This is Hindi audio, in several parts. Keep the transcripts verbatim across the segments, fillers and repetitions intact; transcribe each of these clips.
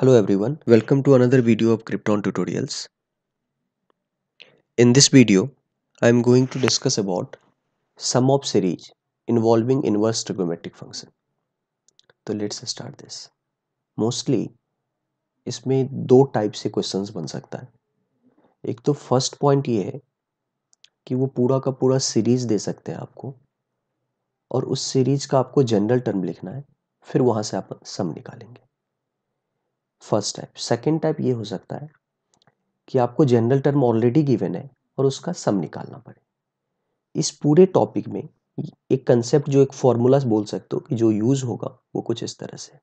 Hello everyone, welcome to another video of KRYPTON tutorials. In this video, I am going to discuss about sum of series involving inverse trigonometric function. तो let's start this. Mostly इसमें दो टाइप से क्वेश्चंस बन सकता है. एक तो फर्स्ट पॉइंट ये है कि वो पूरा का पूरा सीरीज दे सकते हैं आपको और उस सीरीज का आपको जनरल टर्म लिखना है, फिर वहाँ से आप सम निकालेंगे. First type. सेकेंड टाइप ये हो सकता है कि आपको जनरल टर्म ऑलरेडी गिवन है और उसका सम निकालना पड़े. इस पूरे टॉपिक में एक कंसेप्ट, जो एक फॉर्मूला बोल सकते हो कि जो यूज होगा वो कुछ इस तरह से.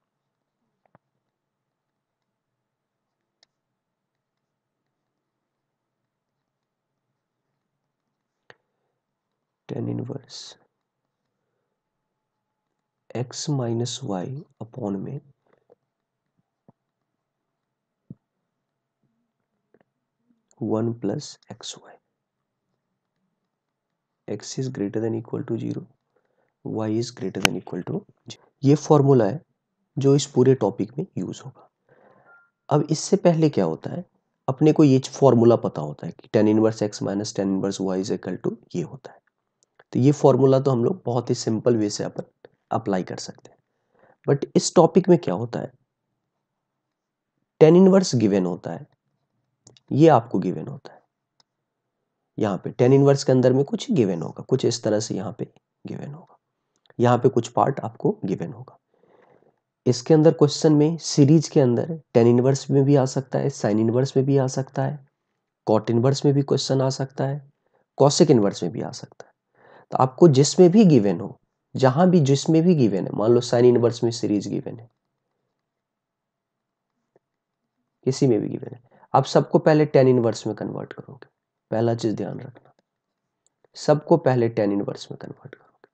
tan inverse x minus y upon में one plus x y, x is greater than equal to zero, y is greater than equal to zero. ये फॉर्मूला है जो इस पूरे टॉपिक में यूज होगा. अब इससे पहले क्या होता है, अपने को ये फॉर्मूला पता होता है कि tan inverse x minus tan inverse y is equal to ये होता है. तो ये फॉर्मूला तो हम लोग बहुत ही सिंपल वे से अपन अप्लाई कर सकते हैं. बट इस टॉपिक में क्या होता है, tan इनवर्स गिवन होता है, ये आपको गिवन होता है. यहाँ पे tan इनवर्स के अंदर में कुछ गिवन होगा, कुछ इस तरह से यहाँ पे गिवन होगा, यहाँ पे कुछ पार्ट आपको गिवन होगा. इसके अंदर क्वेश्चन में सीरीज के अंदर tan इनवर्स में भी आ सकता है, sin इनवर्स में भी आ सकता है, cot इनवर्स में भी क्वेश्चन आ सकता है, cosec इनवर्स में भी आ सकता है. तो आपको जिसमें भी गिवन हो, जहाँ भी जिसमें भी गिवन है, मान लो sin इनवर्स में सीरीज गिवन है, किसी में भी गिवन है, आप सबको पहले tan इनवर्स में कन्वर्ट करोगे. पहला चीज ध्यान रखना, सबको पहले tan इनवर्स में कन्वर्ट करोगे.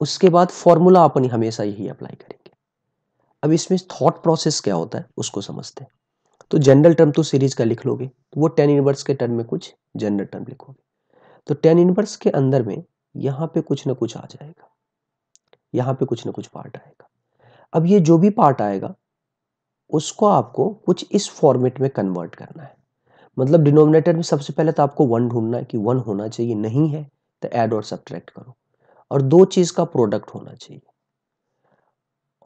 उसके बाद फॉर्मूला अपन हमेशा यही अप्लाई करेंगे. अब इसमें थॉट प्रोसेस क्या होता है उसको समझते हैं. तो जनरल टर्म तो सीरीज का लिख लोगे, तो वो tan इनवर्स के टर्म में कुछ जनरल टर्म लिखोगे. तो tan इनवर्स के अंदर में यहाँ पे कुछ ना कुछ आ जाएगा, यहाँ पे कुछ ना कुछ पार्ट आएगा. अब ये जो भी पार्ट आएगा उसको आपको कुछ इस फॉर्मेट में कन्वर्ट करना है. मतलब डिनोमिनेटर में सबसे पहले तो आपको वन ढूंढना है कि वन होना चाहिए, नहीं है तो ऐड और सब्ट्रैक्ट करो. और दो चीज़ का प्रोडक्ट होना चाहिए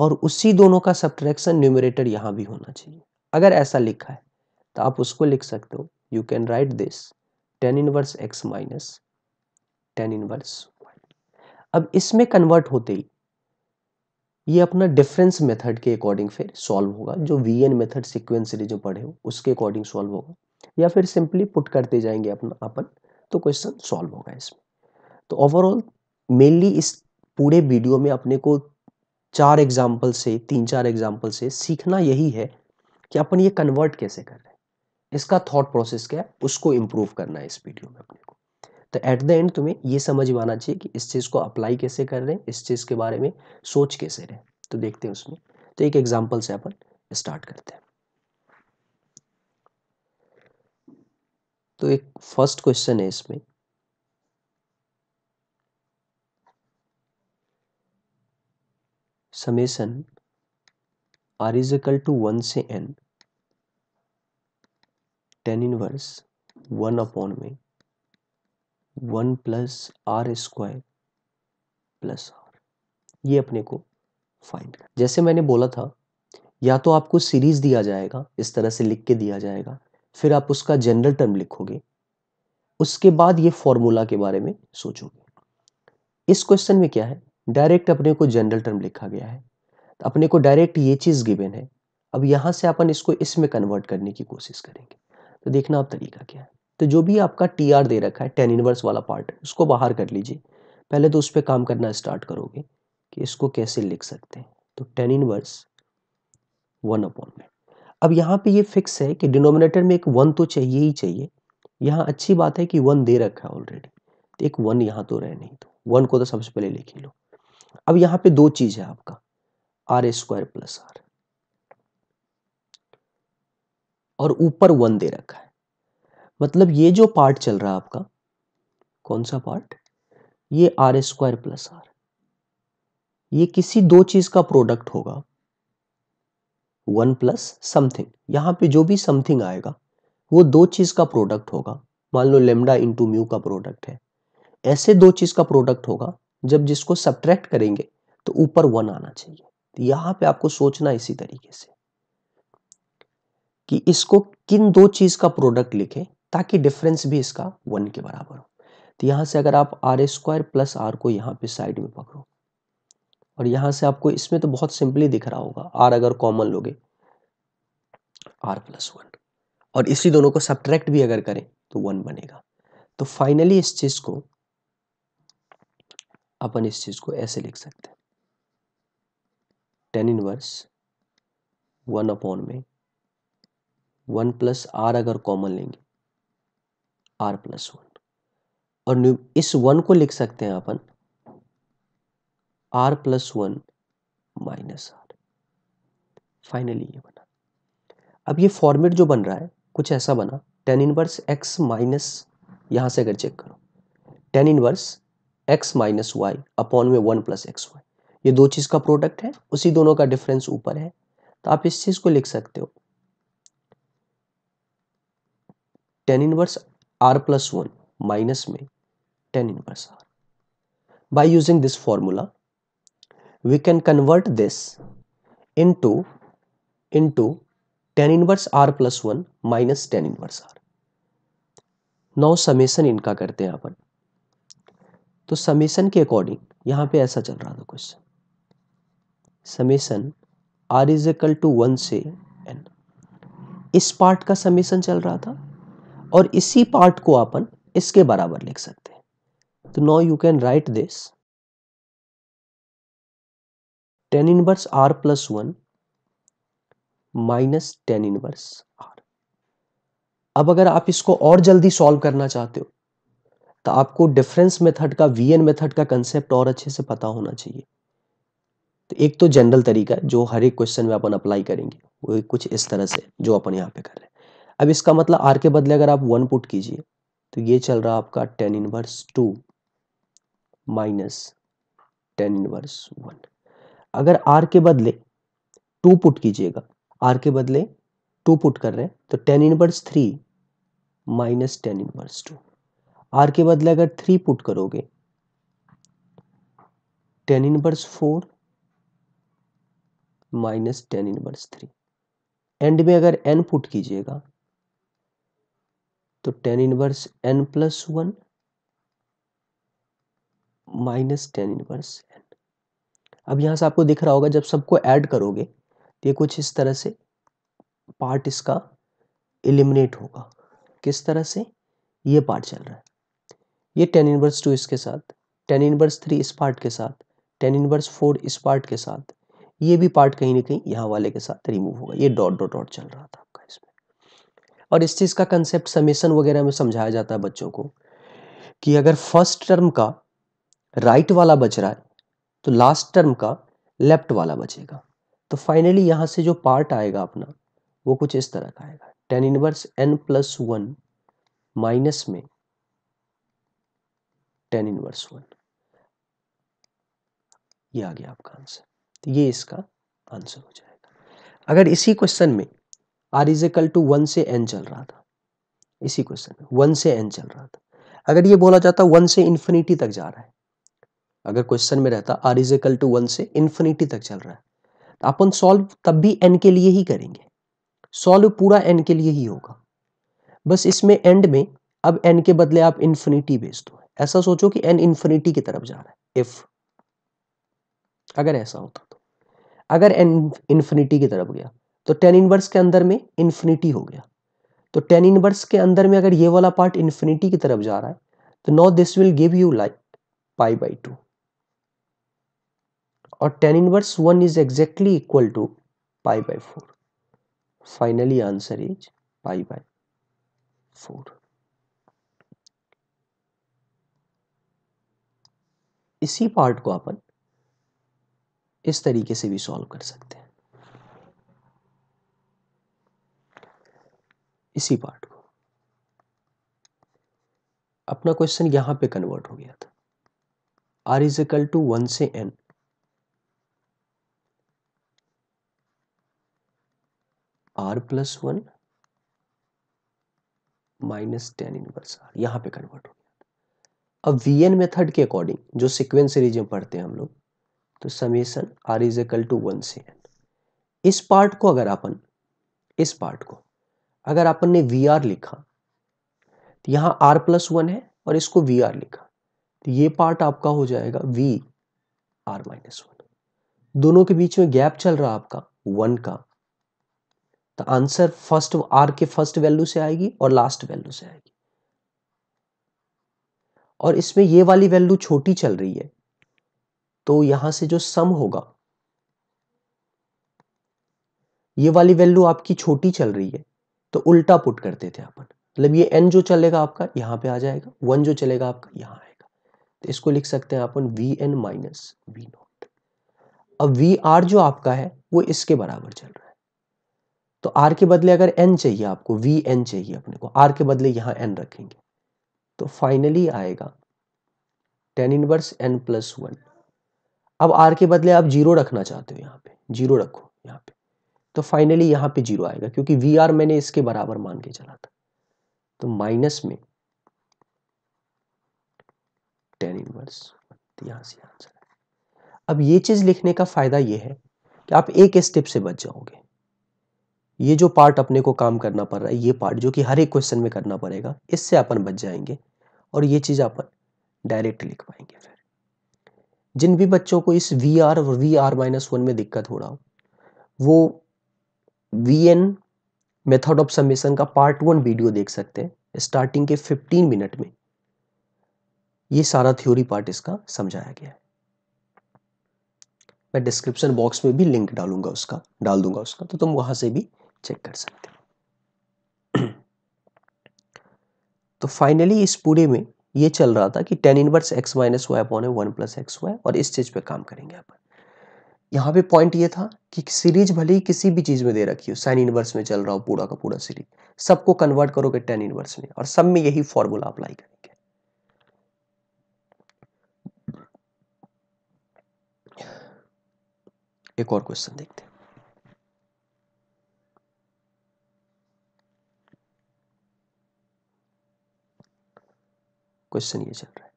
और उसी दोनों का सब्ट्रैक्शन न्यूमरेटर यहाँ भी होना चाहिए. अगर ऐसा लिखा है तो आप उसको लिख सकते हो. You can write this tan inverse x minus tan inverse y. अब इसमें कन्वर्ट होते ही ये अपना डिफरेंस मेथड के अकॉर्डिंग फिर सॉल्व होगा, जो वीएन मेथड सिक्वेंसली जो पढ़े हो उसके अकॉर्डिंग सॉल्व होगा, या फिर सिंपली पुट करते जाएंगे अपना अपन, तो क्वेश्चन सॉल्व होगा इसमें. तो ओवरऑल मेनली इस पूरे वीडियो में अपने को चार एग्जाम्पल से, तीन चार एग्जाम्पल से सीखना यही है कि अपन ये कन्वर्ट कैसे कर रहे हैं, इसका थॉट प्रोसेस क्या है, उसको इम्प्रूव करना है इस वीडियो में अपने को. तो एट द एंड तुम्हें ये समझ में आना चाहिए कि इस चीज़ को अप्लाई कैसे कर रहे हैं, इस चीज़ के बारे में सोच कैसे रहे. तो देखते हैं उसमें. तो एक एग्जांपल से अपन स्टार्ट करते हैं. तो एक फर्स्ट क्वेश्चन है इसमें. Summation r is equal to one से n tan inverse one upon में one plus r square plus r, ये अपने को फाइंड कर. जैसे मैंने बोला था, या तो आपको सीरीज दिया जाएगा, इस तरह से लिख के दिया जाएगा, फिर आप उसका जनरल टर्म लिखोगे, उसके बाद ये फॉर्मूला के बारे में सोचोगे. इस क्वेश्चन में क्या है, डायरेक्ट अपने को जनरल टर्म लिखा गया है, तो अपने को डायरेक्ट ये चीज़ गिवन है. अब यहाँ से अपन इसको इसमें कन्वर्ट करने की कोशिश करेंगे. तो देखना आप तरीका क्या है. तो जो भी आपका टी आर दे रखा है, tan इनवर्स वाला पार्ट, उसको बाहर कर लीजिए. पहले तो उस पर काम करना स्टार्ट करोगे कि इसको कैसे लिख सकते हैं. तो tan इनवर्स वन अपॉन में, अब यहाँ पे ये फिक्स है कि डिनोमिनेटर में एक वन तो चाहिए ही चाहिए. यहाँ अच्छी बात है कि वन दे रखा है ऑलरेडी, तो एक वन यहाँ तो रहे नहीं, तो वन को तो सबसे पहले लिख ही लो. अब यहाँ पे दो चीज़ है आपका, आर स्क्वायर प्लस आर, और ऊपर वन दे रखा है. मतलब ये जो पार्ट चल रहा है आपका, कौन सा पार्ट, ये आर स्क्वायर प्लस आर, ये किसी दो चीज का प्रोडक्ट होगा, वन प्लस समथिंग। यहाँ पे जो भी समथिंग आएगा वो दो चीज का प्रोडक्ट होगा। मान लो लेमडा इंटू म्यू का प्रोडक्ट है, ऐसे दो चीज का प्रोडक्ट होगा, जब जिसको सब्ट्रैक्ट करेंगे तो ऊपर वन आना चाहिए। तो यहाँ पे आपको सोचना इसी तरीके से कि इसको किन दो चीज का प्रोडक्ट लिखें ताकि डिफरेंस भी इसका वन के बराबर हो। तो यहाँ से अगर आप आर स्क्वायर प्लस आर को यहाँ पे साइड में पकड़ो और यहाँ से आपको इसमें तो बहुत सिंपली दिख रहा होगा, आर अगर कॉमन लोगे आर प्लस वन, और इसी दोनों को सब्ट्रैक्ट भी अगर करें तो वन बनेगा। तो फाइनली इस चीज को अपन इस चीज को ऐसे लिख सकते हैं, टेन इनवर्स वन अपॉन में वन प्लस आर अगर कॉमन लेंगे आर प्लस वन, और इस वन को लिख सकते हैं अपन r plus one minus r. Finally ये बना। अब ये फॉर्मेट जो बन रहा है कुछ ऐसा बना, टेन इनवर्स एक्स माइनस, यहाँ से अगर चेक करो tan inverse x minus y upon में वन प्लस एक्स वाई, ये दो चीज का प्रोडक्ट है, उसी दोनों का डिफरेंस ऊपर है। तो आप इस चीज को लिख सकते हो tan inverse r plus one minus में tan inverse r. By using this formula we can convert this into into tan inverse r plus one minus tan inverse r. now summation इनका करते हैं अपन। तो summation के अकॉर्डिंग यहाँ पे ऐसा चल रहा था question, summation r is equal to one से n, इस पार्ट का summation चल रहा था और इसी पार्ट को अपन इसके बराबर लिख सकते हैं। तो now you can write this tan inverse r plus one minus ten inverse r. अब अगर आप इसको और जल्दी सॉल्व करना चाहते हो तो आपको डिफरेंस मेथड का वीएन मेथड का कंसेप्ट और अच्छे से पता होना चाहिए। तो एक तो जनरल तरीका है जो हर एक क्वेश्चन में अपन अप्लाई करेंगे, वो कुछ इस तरह से जो अपन यहाँ पे कर रहे हैं। अब इसका मतलब आर के बदले अगर आप वन पुट कीजिए तो ये चल रहा आपका tan inverse two minus ten inverse one. अगर आर के बदले टू पुट कीजिएगा, आर के बदले टू पुट कर रहे हैं तो tan inverse three minus ten inverse two. R के बदले अगर थ्री पुट करोगे tan inverse four minus ten inverse three. End में अगर एन पुट कीजिएगा तो tan inverse n plus one minus ten inverse n. अब यहाँ से आपको दिख रहा होगा जब सबको ऐड करोगे तो ये कुछ इस तरह से पार्ट इसका एलिमिनेट होगा। किस तरह से ये पार्ट चल रहा है, ये टेन इनवर्स टू इसके साथ, टेन इनवर्स थ्री इस पार्ट के साथ, टेन इनवर्स फोर इस पार्ट के साथ, ये भी पार्ट कहीं ना कहीं यहाँ वाले के साथ रिमूव होगा। ये डॉट डॉट डॉट चल रहा था आपका इसमें। और इस चीज का कंसेप्ट समेशन वगैरह में समझाया जाता है बच्चों को कि अगर फर्स्ट टर्म का राइट right वाला बच रहा है तो लास्ट टर्म का लेफ्ट वाला बचेगा। तो फाइनली यहाँ से जो पार्ट आएगा अपना वो कुछ इस तरह का आएगा, tan inverse n plus one minus में टेन इनवर्स वन। ये आ गया आपका आंसर। तो ये इसका आंसर हो जाएगा। अगर इसी क्वेश्चन में r is equal to one से एन चल रहा था, इसी क्वेश्चन में वन से एन चल रहा था, अगर ये बोला जाता वन से इन्फिनिटी तक जा रहा है, अगर क्वेश्चन में रहता r is equal to one से इन्फिनिटी तक चल रहा है, तो अपन सॉल्व तब भी एन के लिए ही करेंगे, सॉल्व पूरा एन के लिए ही होगा। बस इसमें एंड में अब एन के बदले आप इन्फिनिटी भेज दो, ऐसा सोचो कि एन इन्फिनिटी की तरफ जा रहा है। इफ अगर ऐसा होता तो अगर एन इन्फिनिटी की तरफ गया तो टेन इनवर्स के अंदर में इन्फिनिटी हो गया। तो टेन इनवर्स के अंदर में अगर ये वाला पार्ट इन्फिनिटी की तरफ जा रहा है तो no this will give you like pi by two. और tan inverse one is exactly equal to pi by four. Finally answer is pi by four. इसी पार्ट को अपन इस तरीके से भी सॉल्व कर सकते हैं, इसी पार्ट को। अपना क्वेश्चन यहां पे कन्वर्ट हो गया था, r is equal to one से n r plus one minus ten inverse r यहाँ पे कन्वर्ट हो गया। अब वी एन मेथड के अकॉर्डिंग जो सिक्वेंस सीरीज में पढ़ते हैं हम लोग, तो summation r is equal to one से एन। इस पार्ट को अगर अपन इस पार्ट को अगर अपन ने वी आर लिखा तो यहाँ आर प्लस वन है और इसको वी आर लिखा तो ये पार्ट आपका हो जाएगा वी आर माइनस वन। दोनों के बीच में गैप चल रहा आपका वन का, तो आंसर फर्स्ट आर के फर्स्ट वैल्यू से आएगी और लास्ट वैल्यू से आएगी। और इसमें ये वाली वैल्यू छोटी चल रही है तो यहां से जो सम होगा, ये वाली वैल्यू आपकी छोटी चल रही है तो उल्टा पुट करते थे अपन, मतलब ये n जो चलेगा आपका यहाँ पे आ जाएगा, वन जो चलेगा आपका यहाँ आएगा। तो इसको लिख सकते हैं अपन V n minus we naught. अब वी आर जो आपका है वो इसके बराबर चल रहा है तो r के बदले अगर n चाहिए आपको वी एन चाहिए अपने को, r के बदले यहाँ n रखेंगे तो फाइनली आएगा tan inverse n plus one. अब r के बदले आप जीरो रखना चाहते हो, यहाँ पे जीरो रखो यहाँ पे, तो फाइनली यहाँ पे जीरो आएगा क्योंकि वी आर मैंने इसके बराबर मान के चला था। तो माइनस में टेन इनवर्स यहाँ से आंसर है। अब ये चीज लिखने का फायदा ये है कि आप एक स्टेप से बच जाओगे। ये जो पार्ट अपने को काम करना पड़ रहा है, ये पार्ट जो कि हर एक क्वेश्चन में करना पड़ेगा, इससे अपन बच जाएंगे और ये चीज अपन डायरेक्ट लिख पाएंगे। फिर जिन भी बच्चों को इस वी आर और वी आर माइनस वन में दिक्कत हो रहा हो, वो वीएन मेथड ऑफ समेशन का पार्ट वन वीडियो देख सकते हैं। स्टार्टिंग के पंद्रह मिनट में ये सारा थ्योरी पार्ट इसका समझाया गया है। मैं डिस्क्रिप्शन बॉक्स में भी लिंक डालूंगा उसका डाल दूंगा उसका तो तुम वहां से भी चेक कर सकते हो। तो फाइनली इस पूरे में ये चल रहा था कि tan inverse x minus y upon one plus x y, और इस चीज पे काम करेंगे अपन। यहाँ पे पॉइंट ये था कि सीरीज भले ही किसी भी चीज में दे रखी हो, साइन इनवर्स में चल रहा हो पूरा का पूरा सीरीज, सबको कन्वर्ट करोगे टेन इनवर्स में और सब में यही फॉर्मूला अप्लाई करेंगे। एक और क्वेश्चन देखते हैं। क्वेश्चन ये चल रहा है,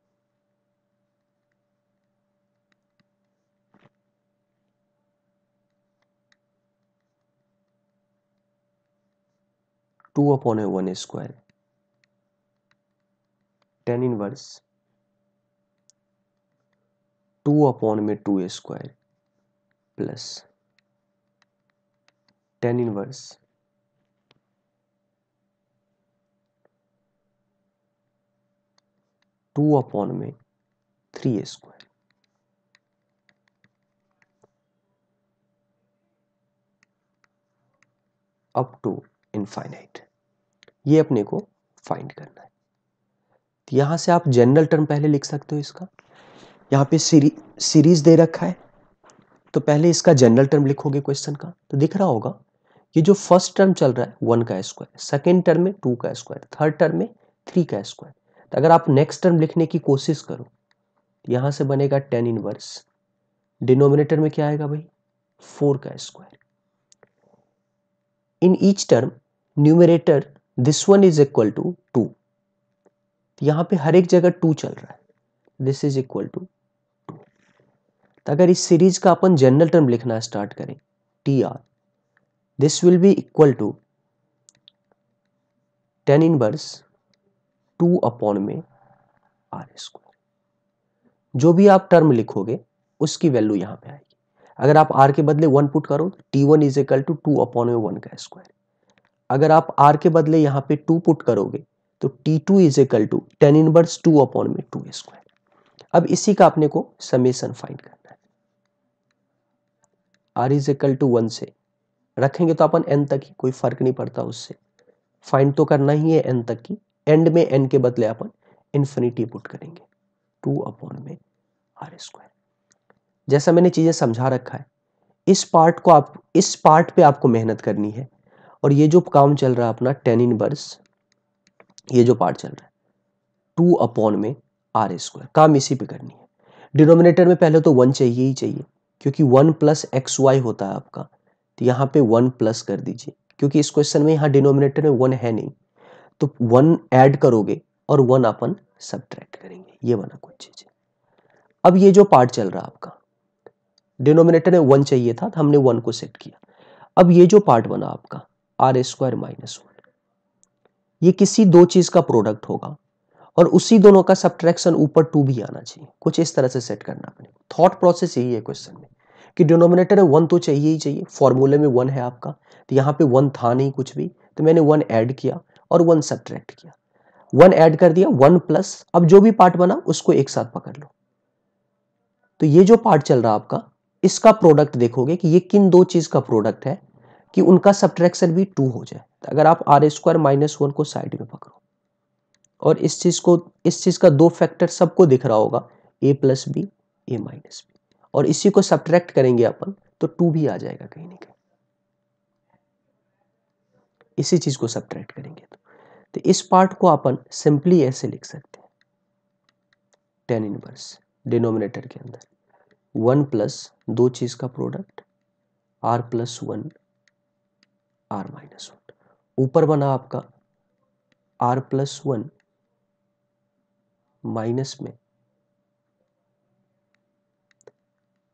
two upon a one square tan inverse two upon में two a square plus tan inverse two upon में three a square up to infinite, ये अपने को फाइंड करना है। तो यहाँ से आप जनरल टर्म पहले लिख सकते हो इसका। यहाँ पे सीरी, सीरीज दे रखा है तो पहले इसका जनरल टर्म लिखोगे क्वेश्चन का, तो दिख रहा होगा ये जो फर्स्ट टर्म चल रहा है वन का स्क्वायर, सेकेंड टर्म में टू का स्क्वायर, थर्ड टर्म में थ्री का स्क्वायर। तो अगर आप नेक्स्ट टर्म लिखने की कोशिश करो यहाँ से बनेगा टेन इनवर्स, डिनोमिनेटर में क्या आएगा भाई फोर का square. In each term numerator this one is equal to two, यहाँ पे हर एक जगह टू चल रहा है, this is equal to two. अगर इस सीरीज का अपन जनरल टर्म लिखना स्टार्ट करें T r, this will be equal to tan inverse two upon में आर स्क्वायर। जो भी आप टर्म लिखोगे उसकी वैल्यू यहाँ पे आएगी। अगर आप आर के बदले वन पुट करो तो T one is equal to two upon में वन का स्क्वायर। अगर आप r के बदले यहाँ पे टू पुट करोगे तो T two is equal to tan inverse two upon में टू स्क्वायर। अब इसी का अपने को समेशन फाइंड करना है। r is equal to one से रखेंगे तो अपन n तक ही, कोई फर्क नहीं पड़ता उससे, फाइंड तो करना ही है n तक की। एंड में n के बदले अपन इन्फिनिटी पुट करेंगे, टू अपॉन में आर स्क्वायर। जैसा मैंने चीजें समझा रखा है, इस पार्ट को आप इस पार्ट पे आपको मेहनत करनी है। और ये जो काम चल रहा है अपना टेन इनवर्स, ये जो पार्ट चल रहा है टू अपॉन में आर स्क्वायर, काम इसी पे करनी है। डिनोमिनेटर में पहले तो वन चाहिए ही चाहिए क्योंकि वन प्लस एक्स वाई होता है आपका, तो यहाँ पे वन प्लस कर दीजिए क्योंकि इस क्वेश्चन में यहाँ डिनोमिनेटर में वन है नहीं, तो वन ऐड करोगे और वन अपन सब्ट्रैक्ट करेंगे, ये बना कोई चीज। अब ये जो पार्ट चल रहा है आपका, डिनोमिनेटर में वन चाहिए था, हमने वन को सेट किया। अब ये जो पार्ट बना आपका आर स्क्वायर माइनस वन, ये किसी दो चीज का प्रोडक्ट होगा और उसी दोनों का सब्ट्रैक्शन ऊपर टू भी आना चाहिए। कुछ इस तरह से सेट करना अपने थॉट प्रोसेस यही है क्वेश्चन में कि डिनोमिनेटर में वन तो चाहिए ही चाहिए, फॉर्मूले में वन है आपका, तो यहाँ पे वन था नहीं कुछ भी, तो मैंने वन ऐड किया और वन सब्ट्रैक्ट किया। वन ऐड कर दिया, वन प्लस, अब जो भी पार्ट बना उसको एक साथ पकड़ लो। तो ये जो पार्ट चल रहा है आपका, इसका प्रोडक्ट देखोगे कि ये किन दो चीज का प्रोडक्ट है कि उनका सब्ट्रैक्शन भी टू हो जाए। तो अगर आप आर स्क्वायर माइनस वन को साइड में पकड़ो और इस चीज को, इस चीज का दो फैक्टर सबको दिख रहा होगा, a plus b a minus b, और इसी को सब्ट्रैक्ट करेंगे अपन तो टू भी आ जाएगा कहीं ना कहीं, इसी चीज को सब्ट्रैक्ट करेंगे तो, तो इस पार्ट को अपन सिंपली ऐसे लिख सकते हैं, टेन इनवर्स डिनोमिनेटर के अंदर वन प्लस दो चीज का product r plus one r minus one, ऊपर बना आपका आर प्लस वन माइनस में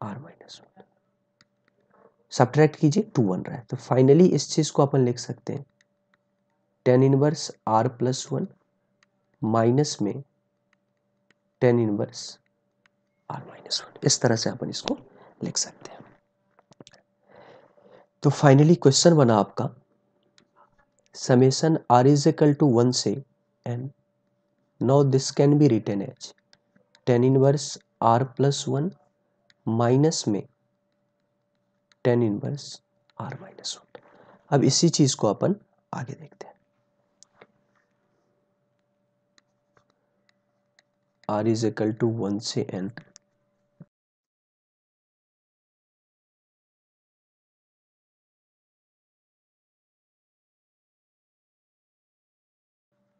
आर माइनस वन, सब्ट्रैक्ट कीजिए टू वन रहा है, तो फाइनली इस चीज को अपन लिख सकते हैं tan inverse r plus one minus में tan inverse r minus one, इस तरह से अपन इसको लिख सकते हैं। तो फाइनली क्वेश्चन बना आपका summation r is equal to one से n, now this can be written as tan inverse r plus one minus में tan inverse r minus one. अब इसी चीज को अपन आगे देखते हैं, r is equal to one से n,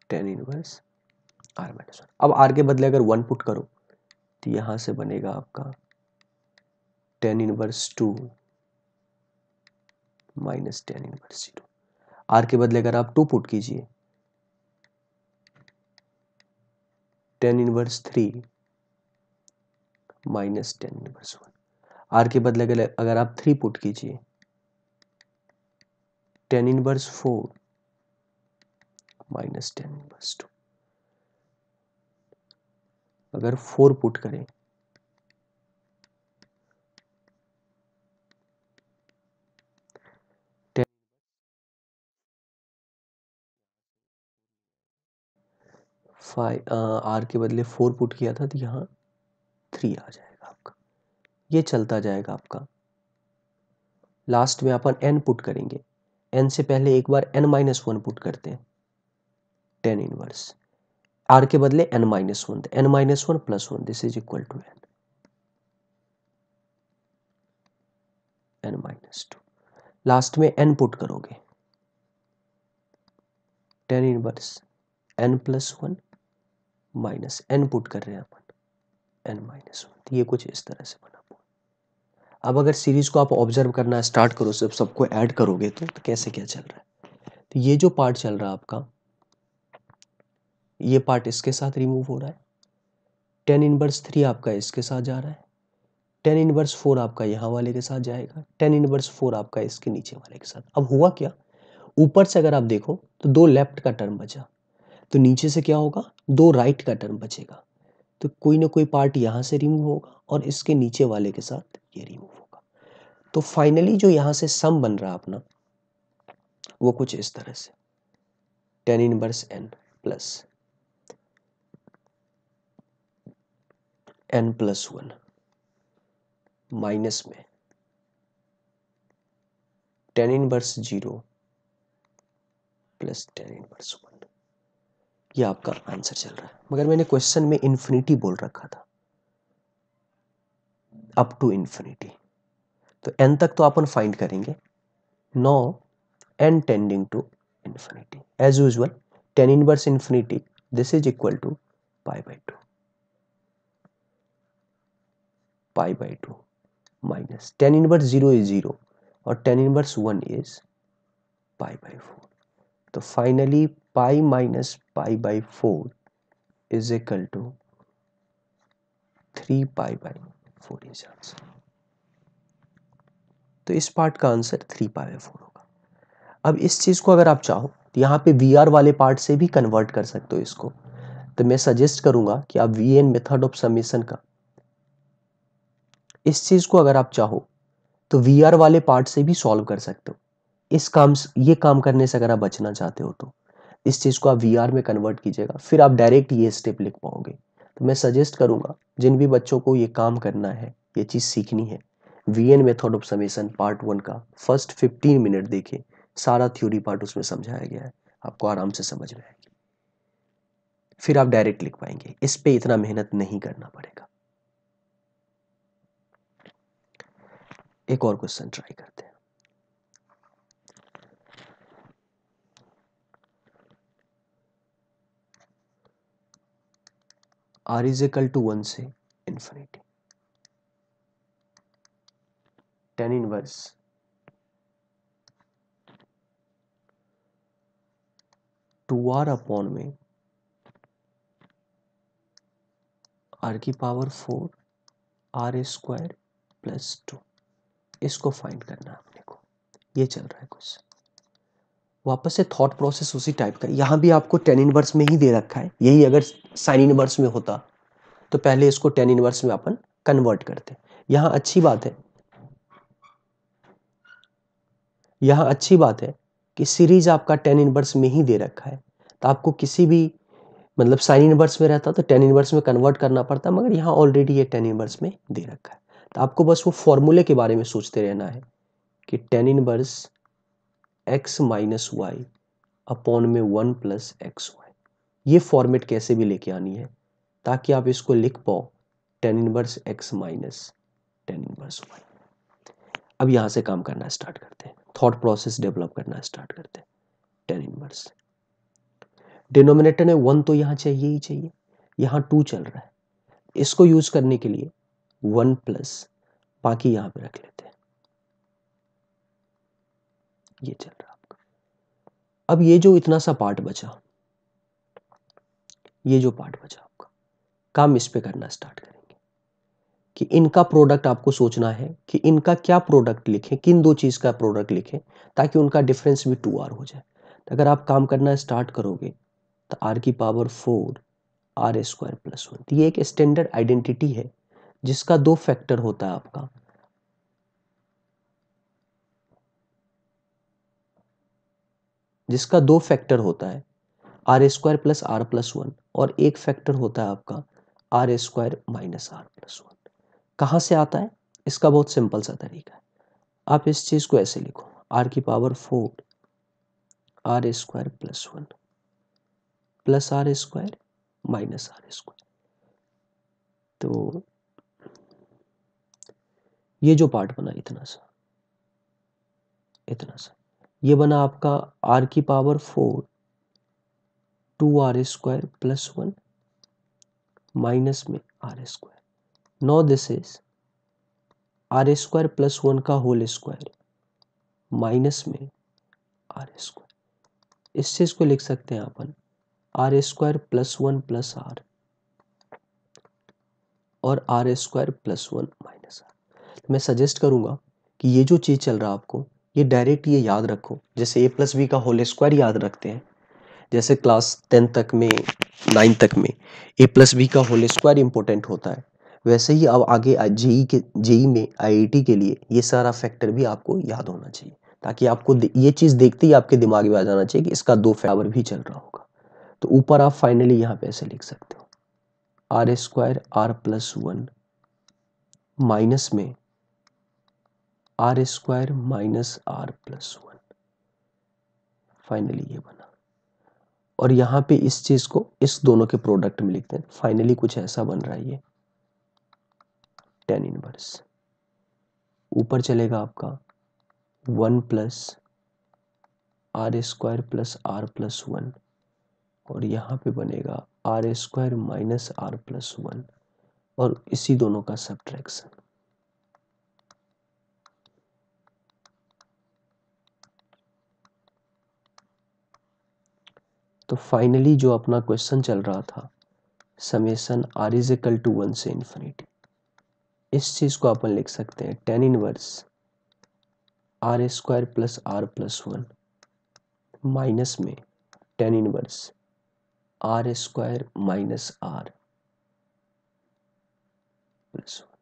tan inverse r minus one. अब r के बदले अगर वन पुट करो तो यहां से बनेगा आपका tan inverse two minus ten inverse zero. r के बदले अगर आप टू पुट कीजिए, tan inverse three minus ten inverse one. r के बदले अगर आप थ्री पुट कीजिए, tan inverse four minus ten inverse two. अगर फोर पुट करें, टेन फाइव आर के बदले फोर पुट किया था तो यहाँ थ्री आ जाएगा आपका। ये चलता जाएगा आपका, लास्ट में अपन एन पुट करेंगे। एन से पहले एक बार एन माइनस वन पुट करते हैं, टेन इनवर्स आर के बदले n minus one, n minus one plus one this is equal to n n minus two. Last में एन पुट करोगे, tan inverse n plus one minus n put कर रहे हैं अपन एन माइनस वन। ये कुछ इस तरह से बना। अब अगर सीरीज को आप ऑब्जर्व करना स्टार्ट करो, सब सबको ऐड करोगे तो, तो कैसे क्या चल रहा है। तो ये जो पार्ट चल रहा है आपका, ये पार्ट इसके साथ रिमूव हो रहा है, टेन इनवर्स थ्री आपका इसके साथ जा रहा है, टेन इनवर्स फोर आपका यहाँ वाले के साथ जाएगा, टेन इनवर्स फोर आपका इसके नीचे वाले के साथ। अब हुआ क्या, ऊपर से अगर आप देखो तो दो लेफ्ट का टर्म बचा, तो नीचे से क्या होगा, दो राइट का टर्म बचेगा, तो कोई ना कोई पार्ट यहाँ से रिमूव होगा और इसके नीचे वाले के साथ ये रिमूव होगा। तो फाइनली जो यहाँ से सम बन रहा अपना, वो कुछ इस तरह से tan inverse n plus n plus one minus में tan inverse zero plus tan inverse one, ये आपका आंसर चल रहा है। मगर मैंने क्वेश्चन में इन्फिनिटी बोल रखा था, अप टू इन्फिनिटी, तो एन तक तो अपन फाइंड करेंगे। No n tending to infinity as usual, tan inverse infinity this is equal to pi by two, pi by two minus ten inverse zero is zero और tan inverse one is pi by four. तो finally pi minus pi by four is equal to three pi by four is answer. तो इस पार्ट का answer three pi by four होगा. अब इस चीज़ को अगर आप चाहो तो यहाँ पे वी आर वाले पार्ट से भी कन्वर्ट कर सकते हो इसको. तो मैं सजेस्ट करूँगा कि आप V N method of summation का इस चीज़ को अगर आप चाहो तो वी आर वाले पार्ट से भी सॉल्व कर सकते हो. इस काम ये काम करने से अगर आप बचना चाहते हो तो इस चीज़ को आप वी आर में कन्वर्ट कीजिएगा, फिर आप डायरेक्ट ये स्टेप लिख पाओगे. तो मैं सजेस्ट करूँगा जिन भी बच्चों को ये काम करना है, ये चीज़ सीखनी है, V N method of summation part one का फर्स्ट फिफ्टीन मिनट देखिए. सारा थ्योरी पार्ट उसमें समझाया गया है, आपको आराम से समझ में आएगी, फिर आप डायरेक्ट लिख पाएंगे. इस पे इतना मेहनत नहीं करना पड़ेगा. एक और क्वेश्चन ट्राई करते हैं. R is equal to one से infinity tan inverse two r upon में आर की power four r square plus two, इसको फाइंड करना है अपने को. ये चल रहा है क्वेश्चन. वापस से थॉट प्रोसेस उसी टाइप का. यहाँ भी आपको टेन इनवर्स में ही दे रखा है. यही अगर साइन इनवर्स में होता तो पहले इसको टेन इनवर्स में अपन कन्वर्ट करते. यहाँ अच्छी बात है यहाँ अच्छी बात है कि सीरीज आपका टेन इनवर्स में ही दे रखा है. तो आपको किसी भी मतलब साइन इनवर्स में रहता तो टेन इनवर्स में कन्वर्ट करना पड़ता, मगर यहाँ ऑलरेडी ये टेन इनवर्स में दे रखा है. तो आपको बस वो फॉर्मूले के बारे में सोचते रहना है कि tan inverse x minus y upon में वन प्लस एक्स वाई. ये फॉर्मेट कैसे भी लेके आनी है ताकि आप इसको लिख पाओ tan inverse x minus ten inverse y. अब यहाँ से काम करना स्टार्ट करते हैं, थॉट प्रोसेस डेवलप करना स्टार्ट करते हैं. टेन इनवर्स डिनोमिनेटर में वन तो यहाँ चाहिए ही चाहिए. यहाँ टू चल रहा है, इसको यूज करने के लिए वन प्लस बाकी यहाँ पे रख लेते हैं. ये चल रहा है आपका. अब ये जो इतना सा पार्ट बचा, ये जो पार्ट बचा आपका, काम इस पे करना स्टार्ट करेंगे कि इनका प्रोडक्ट आपको सोचना है कि इनका क्या प्रोडक्ट लिखें, किन दो चीज का प्रोडक्ट लिखें ताकि उनका डिफरेंस भी टू आर हो जाए. तो अगर आप काम करना स्टार्ट करोगे तो आर की power four r square plus one. ये एक स्टैंडर्ड आइडेंटिटी है जिसका दो फैक्टर होता है आपका जिसका दो फैक्टर होता है r square plus r plus one और एक फैक्टर होता है आपका r square minus r plus one. कहाँ से आता है? इसका बहुत सिंपल सा तरीका है. आप इस चीज को ऐसे लिखो, आर की power four r square plus one plus r square minus r square. तो ये जो पार्ट बना इतना सा इतना सा ये बना आपका आर की power four two r square plus one minus में r square. No this is r square plus one का होल स्क्वायर माइनस में आर स्क्वायर. इस चीज को लिख सकते हैं अपन r square plus one plus r और r square plus one minus r. मैं सजेस्ट करूंगा कि ये जो चीज़ चल रहा है आपको ये डायरेक्ट ये याद रखो, जैसे ए प्लस बी का होल स्क्वायर याद रखते हैं. जैसे क्लास टेन तक में नाइन तक में ए प्लस बी का होल स्क्वायर इंपॉर्टेंट होता है, वैसे ही अब आगे जेई के जेई में आईआईटी के लिए ये सारा फैक्टर भी आपको याद होना चाहिए ताकि आपको ये चीज़ देखते ही आपके दिमाग में आ जाना चाहिए कि इसका दो फैक्टर भी चल रहा होगा. तो ऊपर आप फाइनली यहाँ पे ऐसे लिख सकते हो r square r plus one minus में r square minus r plus one. Finally ये बना और यहाँ पे इस चीज को इस दोनों के प्रोडक्ट में लिखते हैं. फाइनली कुछ ऐसा बन रहा है. ये टेन इनवर्स ऊपर चलेगा आपका one plus r square plus r plus one और यहाँ पे बनेगा r square minus r plus one और इसी दोनों का सब्ट्रैक्शन. तो फाइनली जो अपना क्वेश्चन चल रहा था summation r is equal to one से इन्फिनिटी, इस चीज़ को अपन लिख सकते हैं tan inverse r square plus r plus one minus में tan inverse r square minus r plus one.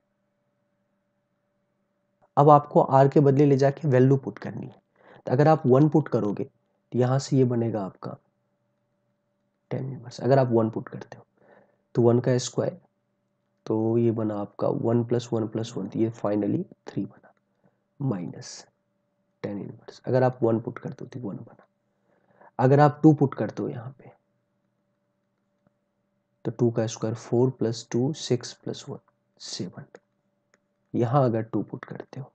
अब आपको आर के बदले ले जाके वैल्यू पुट करनी है, तो अगर आप वन पुट करोगे तो यहाँ से ये बनेगा आपका टेन इनवर्स, अगर आप वन पुट करते हो तो वन का स्क्वायर, तो ये बना आपका one plus one plus one, ये फाइनली थ्री बना माइनस टेन इनवर्स। अगर आप वन पुट करते हो तो वन बना, अगर आप टू पुट करते हो यहाँ पे तो टू का square four plus two six plus one seven, यहाँ अगर टू पुट करते हो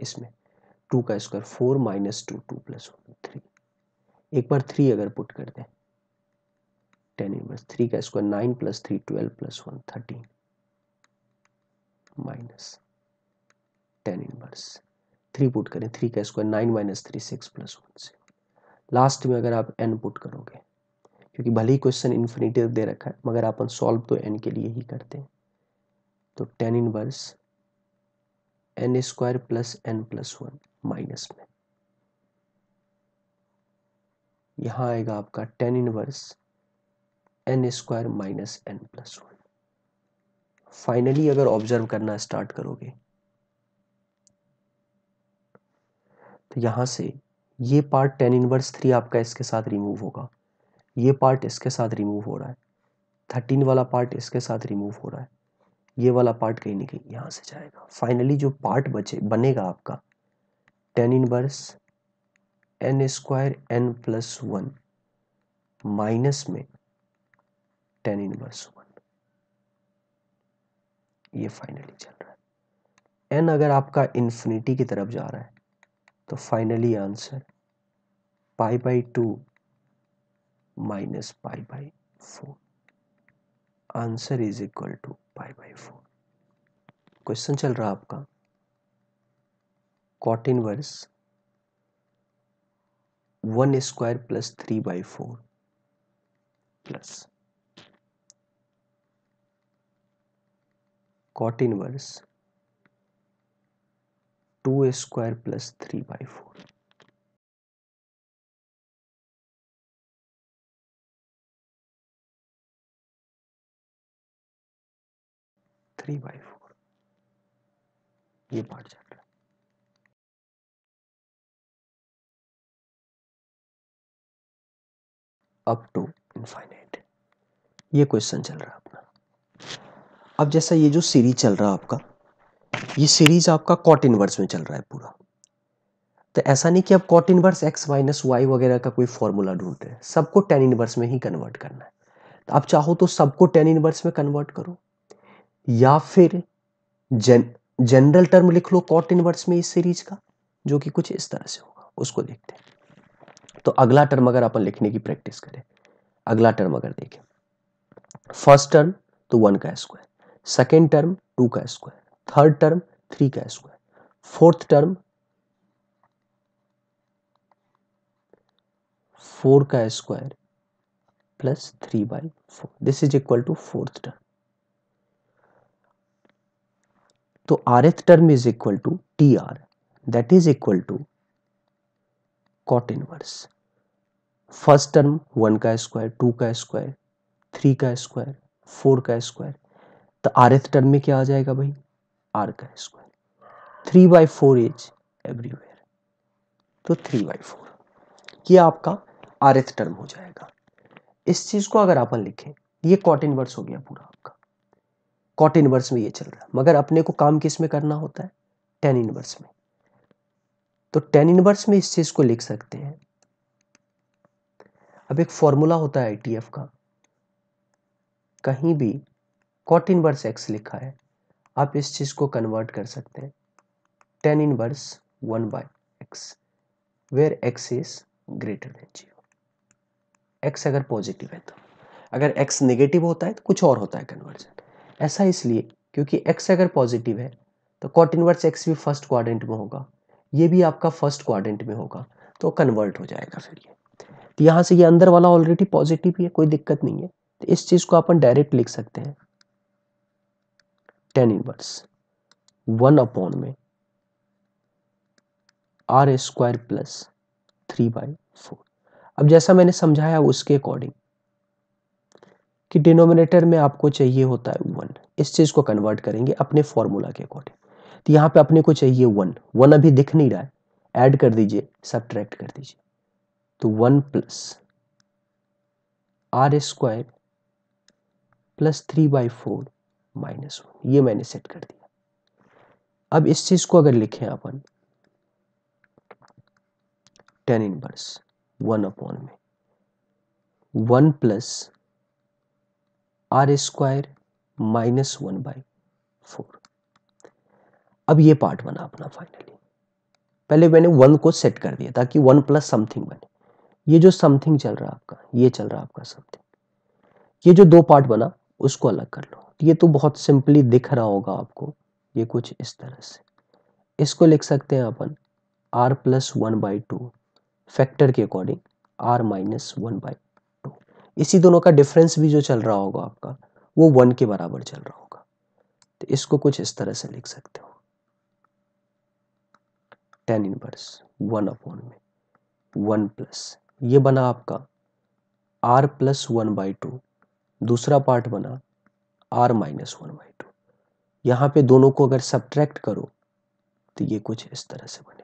इसमें टू का square four minus two two plus one three, एक बार थ्री अगर पुट कर दें टेन इनवर्स थ्री का square nine plus three twelve plus one thirteen minus ten inverse three put करें थ्री का square nine minus three six plus one seven. Last में अगर आप एन पुट करोगे, क्योंकि भले ही क्वेश्चन इन्फिनिटिव दे रखा है मगर अपन सॉल्व तो एन के लिए ही करते हैं, तो tan inverse n square plus n plus one minus में यहाँ आएगा आपका tan inverse n square minus n plus one. Finally अगर ऑब्जर्व करना स्टार्ट करोगे तो यहाँ से ये पार्ट टेन इनवर्स थ्री आपका इसके साथ रिमूव होगा, ये पार्ट इसके साथ रिमूव हो रहा है, थर्टीन वाला पार्ट इसके साथ रिमूव हो रहा है, ये वाला पार्ट कहीं नहीं कहीं यहाँ से जाएगा। फाइनली जो पार्ट बचे बनेगा आपका tan inverse n square n plus one minus में टेन इनवर्स वन, ये फाइनली चल रहा है। एन अगर आपका इन्फिनिटी की तरफ जा रहा है तो finally answer pi by two minus pi by four, answer is equal to pi by four. Question चल रहा आपका cot inverse one square plus three by four plus cot inverse two square plus three by four. Three by four ये पार्ट चल रहा है। अप टू इनफाइनाइट ये क्वेश्चन चल रहा है अपना। अब जैसा ये जो सीरीज चल रहा है आपका, ये सीरीज आपका कॉट इनवर्स में चल रहा है पूरा, तो ऐसा नहीं कि आप cot inverse x minus y वगैरह का कोई फॉर्मूला ढूंढ रहे हैं, सबको टेन इनवर्स में ही कन्वर्ट करना है। तो आप चाहो तो सबको टेन इनवर्स में कन्वर्ट करो, या फिर जन, जनरल टर्म लिख लो कॉट इनवर्स में इस सीरीज का, जो कि कुछ इस तरह से होगा, उसको देखते हैं। तो अगला टर्म अगर अपन लिखने की प्रैक्टिस करें, अगला टर्म अगर देखें फर्स्ट टर्म तो वन का स्क्वायर, सेकेंड टर्म टू का स्क्वायर, थर्ड टर्म थ्री का स्क्वायर, फोर्थ टर्म फोर का square plus three by four, this is equal to fourth term. तो rth term is equal to tr, that is equal to cot inverse first term one का स्क्वायर, टू का स्क्वायर, थ्री का स्क्वायर, फोर का स्क्वायर, तो rth टर्म में क्या आ जाएगा भाई r का square, three by four is everywhere, तो थ्री बाई फोर ये आपका rth टर्म हो जाएगा। इस चीज को अगर अपन लिखें, ये cot इनवर्स हो गया पूरा आपका, कॉट इनवर्स में ये चल रहा है, मगर अपने को काम किस में करना होता है टेन इनवर्स में। तो टेन इनवर्स में इस चीज को लिख सकते हैं। अब एक फॉर्मूला होता है आईटीएफ का, कहीं भी कॉट इनवर्स एक्स लिखा है आप इस चीज को कन्वर्ट कर सकते हैं tan inverse one by x, where x is greater than zero, x अगर पॉजिटिव है तो। अगर एक्स नेगेटिव होता है तो कुछ और होता है कन्वर्जन, ऐसा इसलिए क्योंकि x अगर पॉजिटिव है तो कॉट इनवर्स x भी फर्स्ट क्वाड्रेंट में होगा, ये भी आपका फर्स्ट क्वाड्रेंट में होगा, तो कन्वर्ट हो जाएगा फिर ये। तो यहाँ से ये अंदर वाला ऑलरेडी पॉजिटिव ही है, कोई दिक्कत नहीं है। तो इस चीज को अपन डायरेक्ट लिख सकते हैं टेन इनवर्स वन अपॉन में r square plus three by four. अब जैसा मैंने समझाया उसके अकॉर्डिंग कि डिनोमिनेटर में आपको चाहिए होता है वन, इस चीज को कन्वर्ट करेंगे अपने फॉर्मूला के अकॉर्डिंग। तो यहाँ पे अपने को चाहिए वन, वन अभी दिख नहीं रहा है, ऐड कर दीजिए सब्ट्रैक्ट कर दीजिए, तो one plus r square plus three by four minus one, ये मैंने सेट कर दिया। अब इस चीज को अगर लिखें अपन टेन इनवर्स वन अपॉन में one plus r square minus one by four. अब ये पार्ट बना अपना फाइनली। पहले मैंने वन को सेट कर दिया ताकि वन प्लस समथिंग बने। ये जो समथिंग चल रहा है आपका, ये चल रहा है आपका समथिंग, ये जो दो पार्ट बना उसको अलग कर लो। ये तो बहुत सिंपली दिख रहा होगा आपको, ये कुछ इस तरह से। इसको लिख सकते हैं अपन r plus one by two factor के according r minus one by two. इसी दोनों का डिफरेंस भी जो चल रहा होगा आपका वो वन के बराबर चल रहा होगा। तो इसको कुछ इस तरह से लिख सकते हो टेन इनवर्स वन अपॉन में वन प्लस, ये बना आपका r plus one by two, दूसरा पार्ट बना r minus one by two. यहाँ पे दोनों को अगर सब्ट्रैक्ट करो तो ये कुछ इस तरह से बनेगा।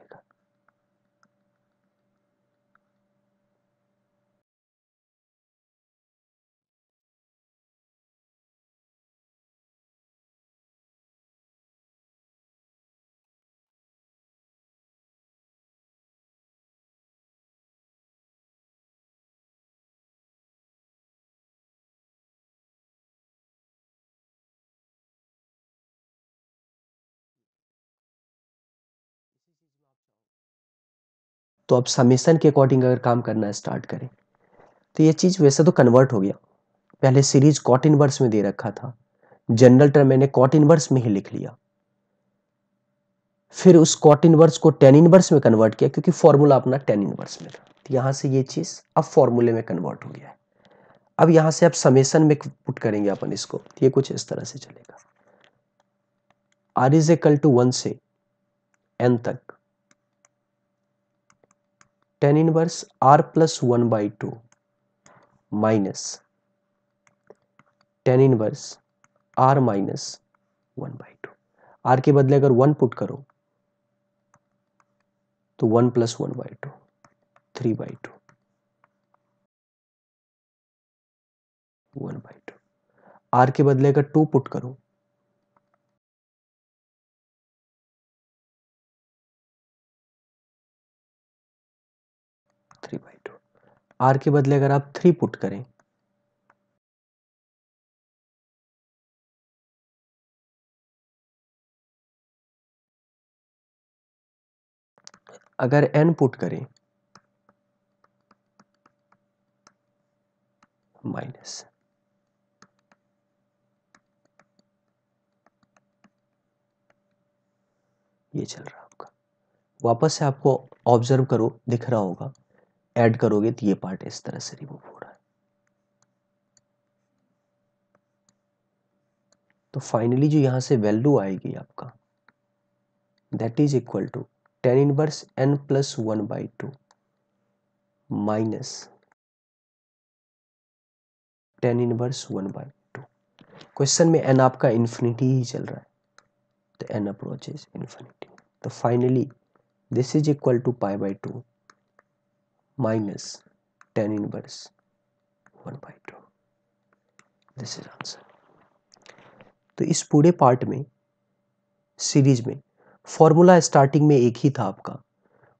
तो आप समेशन के अकॉर्डिंग अगर काम करना स्टार्ट करें तो ये चीज़ वैसे तो कन्वर्ट हो गया। पहले सीरीज कॉट इनवर्स में दे रखा था, जनरल टर्म मैंने कॉट इनवर्स में ही लिख लिया, फिर उस कॉट इनवर्स को टेन इनवर्स में कन्वर्ट किया क्योंकि फॉर्मूला अपना टेन इनवर्स में था। तो यहाँ से ये चीज़ अब फॉर्मूले में कन्वर्ट हो गया है। अब यहाँ से आप समेशन में पुट करेंगे अपन इसको, तो ये कुछ इस तरह से चलेगा r is equal to one से एन तक tan inverse r plus one by two minus ten inverse r minus one by two. R के बदले अगर वन पुट करो तो one plus one by two three by two one by two. R के बदले अगर टू पुट करो थ्री बाई टू। आर के बदले अगर आप थ्री पुट करें अगर एन पुट करें माइनस ये चल रहा है आपका। वापस से आपको ऑब्जर्व करो, दिख रहा होगा, ऐड करोगे तो ये पार्ट इस तरह से रिमूव हो रहा है। तो फाइनली जो यहाँ से वैल्यू आएगी आपका that is equal to tan inverse n plus one by two minus ten inverse one by two. Question में एन आपका इन्फिनिटी ही चल रहा है तो एन अप्रोचेज इन्फिनिटी। तो finally this is equal to pi by two minus ten inverse one by two. This is answer. तो इस पूरे पार्ट में सीरीज में फॉर्मूला स्टार्टिंग में एक ही था आपका,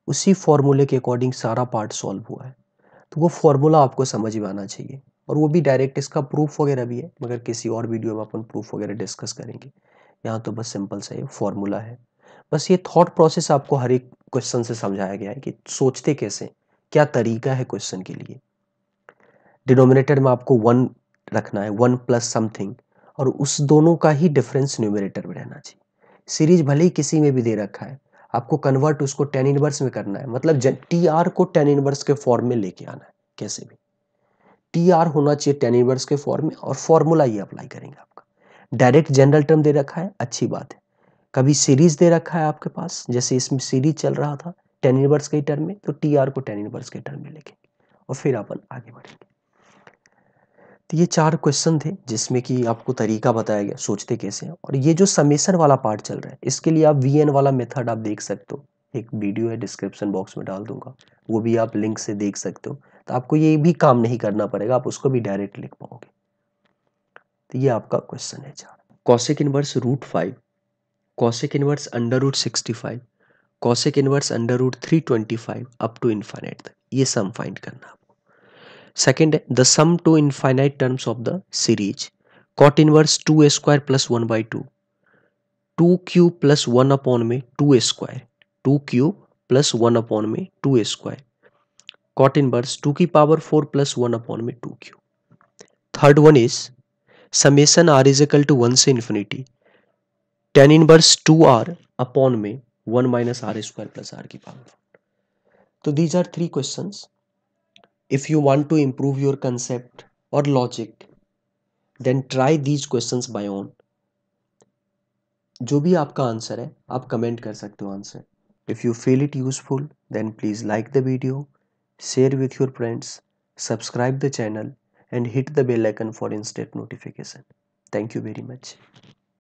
उसी फॉर्मूले के अकॉर्डिंग सारा पार्ट सॉल्व हुआ है। तो वो फॉर्मूला आपको समझ में आना चाहिए और वो भी डायरेक्ट, इसका प्रूफ वगैरह भी है मगर किसी और वीडियो में अपन प्रूफ वगैरह डिस्कस करेंगे। यहाँ तो बस सिंपल सा ये फॉर्मूला है, बस ये थॉट प्रोसेस आपको हर एक क्वेश्चन से समझाया गया है कि सोचते कैसे, क्या तरीका है क्वेश्चन के लिए। डिनोमिनेटर में आपको वन रखना है, वन प्लस समथिंग, और उस दोनों का ही डिफरेंस न्यूमरेटर में रहना चाहिए। सीरीज भले ही किसी में भी दे रखा है, आपको कन्वर्ट उसको टेन इनवर्स में करना है, मतलब टी आर को टेन इनवर्स के फॉर्म में लेके आना है कैसे भी टी आर होना चाहिए टेन इनवर्स के फॉर्म में और फॉर्मूला ये अप्लाई करेंगे आपका। डायरेक्ट जनरल टर्म दे रखा है, अच्छी बात है। कभी सीरीज दे रखा है आपके पास, जैसे इसमें सीरीज चल रहा था टेन इनवर्स के टर्म में, तो टी आर को टेन इनवर्स के टर्म में लेंगे और फिर अपन आगे बढ़ेंगे। तो ये चार क्वेश्चन थे जिसमें कि आपको तरीका बताया गया सोचते कैसे हैं। और ये जो समेशन वाला पार्ट चल रहा है, इसके लिए आप वी एन वाला मेथड आप देख सकते हो, एक वीडियो है डिस्क्रिप्शन बॉक्स में डाल दूंगा, वो भी आप लिंक से देख सकते हो। तो आपको ये भी काम नहीं करना पड़ेगा, आप उसको भी डायरेक्ट लिख पाओगे। तो ये आपका क्वेश्चन है चार। Cosec inverse root five, cosec inverse under root sixty five, cosec inverse under root three twenty five up to infinite तक, ये सम फाइंड करना आपको। सेकेंड है the sum to infinite terms of the series cot inverse two a square plus one by two, two q plus one upon में two a square, two cube plus one upon में two a square, cot inverse to की power four plus one upon में two cube. Third one is summation r is equal to one से infinity tan inverse two r upon में one minus r square plus r की पावर। तो these are three questions. If you want to improve your concept और logic then try these questions by own. जो भी आपका आंसर है आप कमेंट कर सकते हो answer. If you feel it useful, then please like the video, share with your friends, subscribe the channel and hit the bell icon for instant notification. Thank you very much.